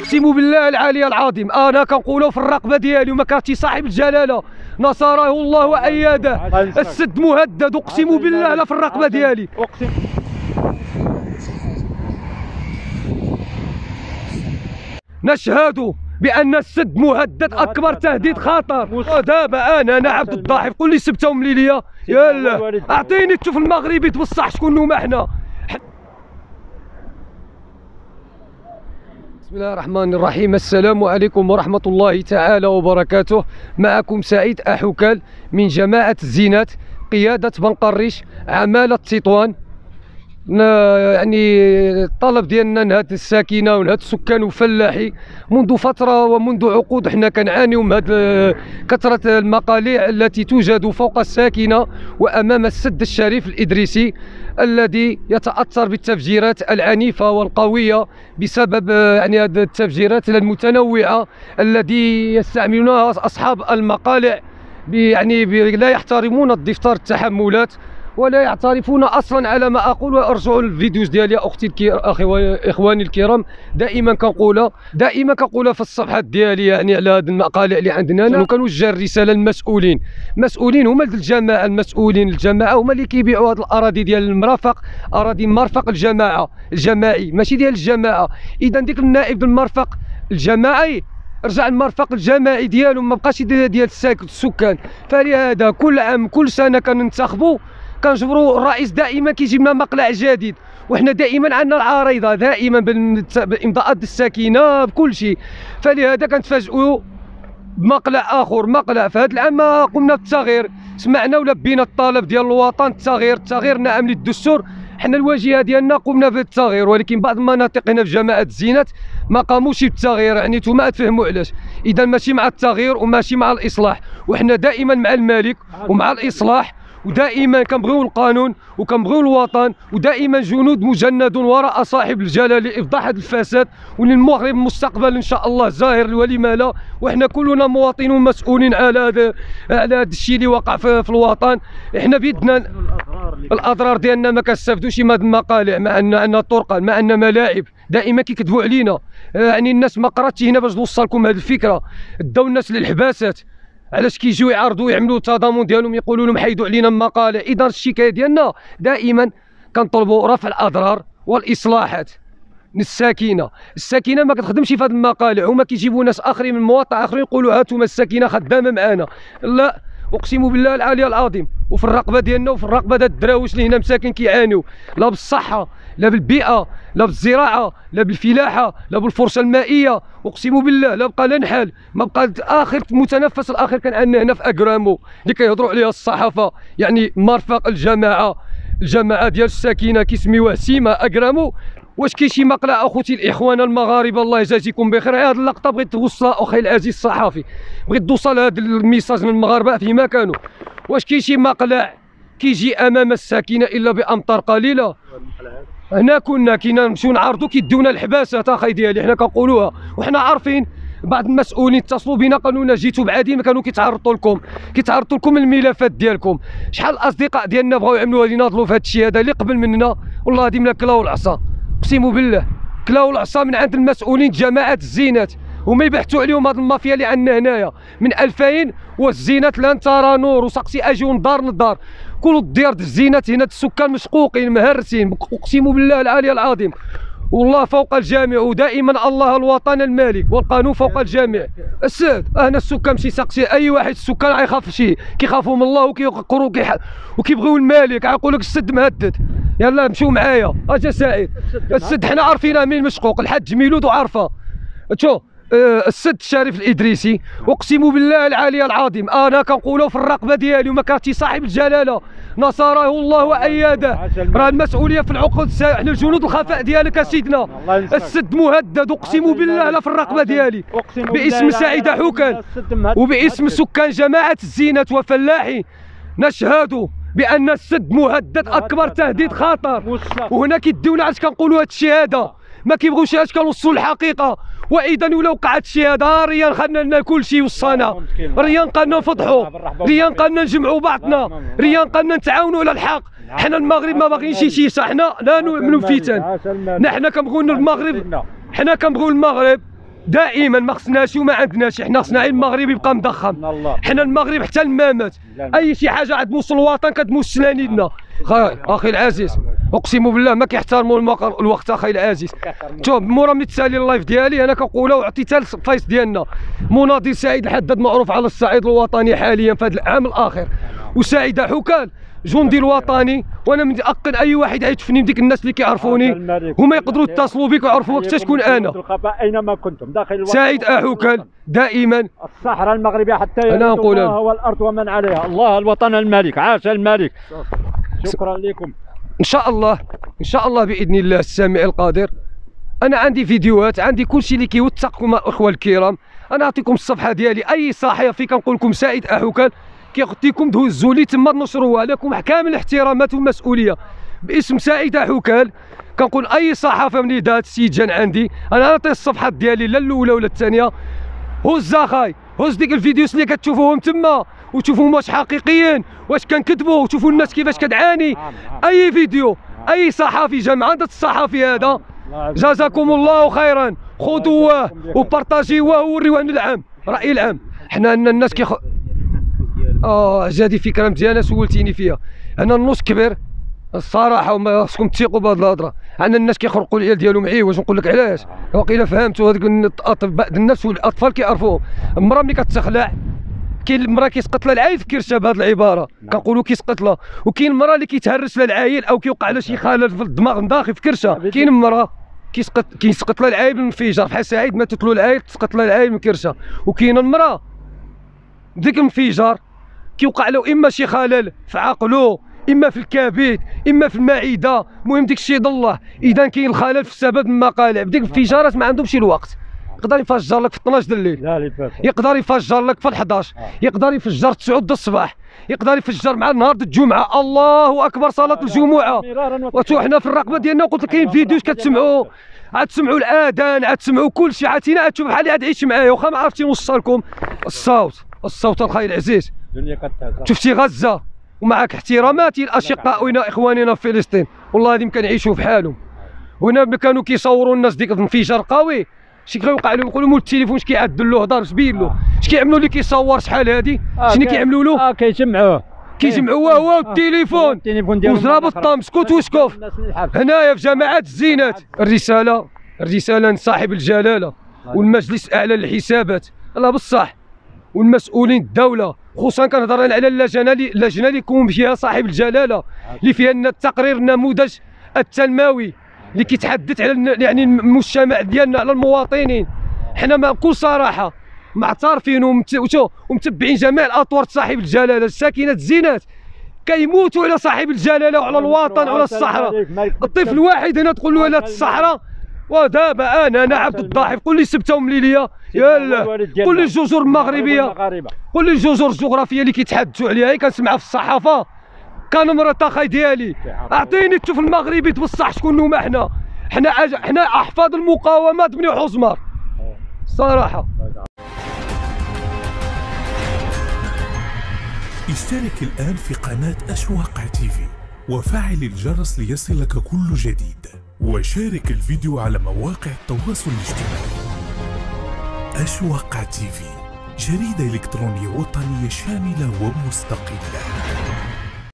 اقسم بالله العالي العظيم انا كنقولوا في الرقبه ديالي وما كاتي صاحب الجلاله نصره الله واياده السد مهدد اقسم بالله لا في الرقبه ديالي اقسم نشهد بان السد مهدد اكبر تهديد خطر دابا انا عبد الضعيف كل سبت ويوم ليليه يلا اعطيني التوف المغربي توصح شكون هما حنا بسم الله الرحمن الرحيم. السلام عليكم ورحمة الله تعالى وبركاته. معكم سعيد أحوكال من جماعة الزينات قيادة بن قرش عمالة تيطوان. يعني الطلب ديالنا نهاد الساكنة ونهاد السكان وفلاحي منذ فترة ومنذ عقود حنا كنعانيو من هاد كثرة المقاليع التي توجد فوق الساكنة وأمام السد الشريف الإدريسي الذي يتأثر بالتفجيرات العنيفة والقوية بسبب يعني هاد التفجيرات المتنوعة التي يستعملونها أصحاب المقالع يعني لا يحترمون الدفتر التحملات ولا يعترفون اصلا على ما اقول. وارجعوا للفيديوز ديالي اختي اخواني الكرام دائما كنقولها في الصفحات ديالي يعني على هذه المقالع اللي عندنا انا وكنوجه الرساله للمسؤولين. المسؤولين هما الجماعه، المسؤولين الجماعه هما اللي كيبيعوا هذه الاراضي ديال المرافق، اراضي مرفق الجماعي ماشي ديال الجماعه. اذا ديك النائب المرفق الجماعي رجع المرفق الجماعي ديالو ما بقاش ديال السكان. فلهذا كل عام كل سنه كننتخبوا كنجبروا الرئيس دائما كيجيب لنا مقلع جديد وحنا دائما عندنا العارضه دائما بالامضاءات الساكنه بكل شيء. فلهذا كنتفاجئوا بمقلع اخر مقلع. فهاد العام قمنا بالتغيير، سمعنا ولبينا الطلب ديال الوطن. التغيير نعم للدستور، حنا الواجهه ديالنا قمنا بالتغيير، ولكن بعض المناطق هنا في جماعه الزينات ما قاموش بالتغيير. يعني نتوما تفهموا علاش. اذا ماشي مع التغيير وماشي مع الاصلاح، وحنا دائما مع الملك ومع الاصلاح، ودائما كنبغيو القانون وكنبغيو الوطن، ودائما جنود مجند وراء صاحب الجلاله لافضاح هذا الفساد. وللمغرب مستقبل ان شاء الله زاهر ولما لا، وحنا كلنا مواطنون مسؤولين على هذا الشيء اللي وقع في الوطن. احنا بيدنا الاضرار ديالنا ما كنستافدوش من هاد المقالع، مع ان عندنا طرقان، مع ان ملاعب دائما كيكذبوا علينا. يعني الناس ما قراتش هنا باش نوصلكم هذه الفكره. داو الناس للحباسات، علاش كيجيو يعرضوا يعملوا التضامن ديالهم يقولوا لهم حيدوا علينا المقالع. اذا الشكايه ديالنا دائما كنطلبوا رفع الاضرار والاصلاحات للساكنه. الساكنه ما كتخدمش في هذه المقالع، هما كيجيبوا ناس اخرين من مواطع اخرين يقولوا هانتوما الساكنه خدامه معانا. لا اقسم بالله العلي العظيم، وفي الرقبه ديالنا وفي الرقبه ديال الدراويش اللي هنا مساكن كيعانيوا، لا بالصحه لا بالبيئه لا بالزراعه لا بالفلاحه لا بالفرصه المائيه. اقسم بالله لا بقى لا نحل، ما بقى اخر متنفس الاخر كنعاني هنا في اكرامو اللي كيهضروا عليها الصحافه. يعني مرفق الجماعه ديال الساكنه كيسميوه سيما اكرامو. واش كاين شي مقلع اخوتي الاخوان المغاربه؟ الله يجازيكم بخير. هذه اللقطه بغيت توصلها اخي العزيز الصحافي، بغيت توصل هذا الميساج من المغاربه فيما كانوا. واش كاين شي مقلع كيجي امام الساكنه الا بامطار قليله؟ هنا كنا نمشيو نعرضوا كيديونا الحباسات اخي ديالي، حنا كنقولوها وحنا عارفين. بعض المسؤولين اتصلوا بنا قالوا لنا جيتوا بعدين كانوا كيتعرضوا لكم الملفات ديالكم. شحال الاصدقاء ديالنا بغاو يعملوا هذه، ناضلوا في هذا الشيء هذا اللي قبل منا والله العظيم لا كلاو العصا، اقسم بالله كلاو العصا من عند المسؤولين جماعه الزينات. هما يبحثوا عليهم هاد المافيا اللي عندنا هنايا من 2000 والزينات لن ترى نور. وسقسي اجيو من دار لدار، كل الديار ديال الزينات هنا السكان مشقوقين مهرسين، اقسم بالله العلي العظيم. والله فوق الجميع، ودائما الله الوطن الملك والقانون فوق الجميع. الساد هنا السكان ماشي سقسي اي واحد، السكان غيخاف شي كيخافوا من الله وكيقروا وكيبغيو الملك. غنقول لك السد مهدد، يلا مشيو معايا. اجا سعيد السد حنا عارفينه مين مشقوق، الحج ميلود وعارفه. شوف السد الشريف الادريسي اقسم بالله العلي العظيم انا كنقولوا في الرقبه ديالي وما كاتي صاحب الجلاله نصره الله واياده. راه المسؤوليه في العقود، حنا الجنود الخفاء ديالك سيدنا. السد مهدد اقسم بالله لا في الرقبه ديالي، باسم سعيد أحوكال وباسم سكان جماعه الزينات وفلاحي نشهد بان السد مهدد اكبر تهديد خطر. وهنا كيديونا علاش كنقولوا هذا الشيء هذا، ما كيبغوش كنوصلوا الحقيقه. واذا الا وقعت شي هذا ريان خلنا لنا كلشي وصانا، ريان قالنا نفضحوا، ريان قالنا نجمعوا بعضنا، ريان قالنا نتعاونوا على الحق. حنا المغرب ما باغيينش شي صح، حنا لا نؤمنوا بالفتن، حنا كنبغيو المغرب، حنا كنبغيو المغرب دائما، ما خصناش وما عندناش، حنا خصنا غير المغرب يبقى مضخم. حنا المغرب حتى المامات اي شي حاجه غتموس الوطن كتموس سنانيدنا. اخي العزيز اقسم بالله ما كيحترموا الوقت. اخي العزيز شوف مورا ملي تسالي اللايف ديالي انا كنقولها وعطي حتى الفايس ديالنا. مناضل سعيد الحداد معروف على الصعيد الوطني حاليا في هذا العام الاخر، وسعيد أحوكال جندي الوطني، وانا متاكد اي واحد غيتشوفني ديك الناس اللي كيعرفوني هما يقدروا يتصلوا بك ويعرفوا حتى شكون انا. اينما كنتم داخل سعيد أحوكال دائما الصحراء المغربيه حتى انا نقول الله والارض ومن عليها. الله الوطن الملك، عاش الملك. شكرا لكم. ان شاء الله ان شاء الله باذن الله السامع القادر. انا عندي فيديوهات، عندي كلشي اللي كيوثقكم اخوه الكرام. انا نعطيكم الصفحه ديالي، اي صحيفه فين كنقول لكم سعيد أحوكال كيغطيكم دوزوا لي تما نشروها لكم كامل الاحترامات والمسؤوليه. باسم سعيد أحوكال كنقول اي صحافه من دات السيد جان عندي انا نعطي الصفحه ديالي لا الاولى ولا الثانيه. هز اخاي هز ديك الفيديوز اللي كتشوفوهم تما وتشوفوهم واش حقيقيين واش كنكذبوا وتشوفوا الناس كيفاش كتعاني. اي فيديو اي صحافي جا مع الصحفي هذا جزاكم الله خيرا، خذوه وبارطاجيوه ووريوه للعام راي العام. حنا ان الناس هذه فكره مزيانه سولتيني فيها. انا النص كبير الصراحه وما خصكم تثيقوا بهذه الهضره. عندنا الناس كيخرقوا العيال ديالهم عيواج، نقول لك علاش واقيلا فهمتوا هذوك الاطباء النفس والاطفال كيعرفوهم. المراه ملي كتخلع كاين المراه كيسقط لها العايل كيرشها بهذه العباره كنقولوا كيسقط لها، وكاين المراه اللي كيتهرس لها العايل او كيوقع لها شي خلل في الدماغ داخل في كرشها. كاين المراه كيسقط لها العايل بالانفجار بحال سعيد ماتت له العايل تسقط لها العايل من كرشها، وكاين المراه ديك الانفجار كيوقع له اما شي خلل في عقله اما في الكبد اما في المعده، المهم داك الشيء يضل الله. اذا كاين الخلل في السبب من المقالب، ديك الانفجارات ما عندهمش الوقت، يقدر يفجر لك في 12 د الليل، يقدر يفجر لك في 11، يقدر يفجر 9 د الصباح، يقدر يفجر مع نهار الجمعه. الله اكبر صلاه الجمعه. وحنا في الرقبه ديالنا قلت لك كاين فيديوز كتسمعوا غتسمعوا الاذان غتسمعوا كل شيء عاتينا غتشوف بحال غادي تعيش معايا واخا ما عرفتي نوصلكم الصوت الخير العزيز. شفتي غزه ومعك احتراماتي لاشقائنا اخواننا في فلسطين، والله العظيم كنعيشوا في حالهم. هنا ملي كانوا كيصوروا الناس ديك الانفجار قوي شي كيوقع لهم يقولوا مول التليفون اش كيعدل له هضر سبيل له اش كيعملوا ليه كيصور شحال هادي شنو كيعملوا له كيجمعوه كيجمعوه هو والتليفون وزراب الطم سكوت وسكوف. هنايا في جماعه الزينات الرساله لصاحب الجلاله والمجلس الاعلى للحسابات الله بالصح والمسؤولين الدوله، خصوصا كنهضر على اللجنه اللي يكون فيها صاحب الجلاله اللي فيها التقرير النموذج التنموي اللي كيتحدث على يعني المجتمع ديالنا على المواطنين. حنا ما بكل صراحه معترفين ومتبعين جميع الاطوار صاحب الجلاله الساكنه الزينات كيموتوا على صاحب الجلاله وعلى الوطن وعلى الصحراء. الطفل واحد هنا تقول له على الصحراء ودابا انا عبد الضاحف قول لي السبته ومليليه يلا قول لي الجزر المغربيه قول لي الجزر الجغرافيه اللي كيتحدثوا عليها كنسمعها في الصحافه كنمرت اخاي ديالي. اعطيني التوف المغربي بصح شكون هما. حنا احفاد المقاومه بني حزمر صراحه. اشترك الان في قناه أشواء قا تيفي وفعل الجرس ليصلك كل جديد، وشارك الفيديو على مواقع التواصل الاجتماعي. أشواء قا تيفي جريدة إلكترونية وطنية شاملة ومستقلة.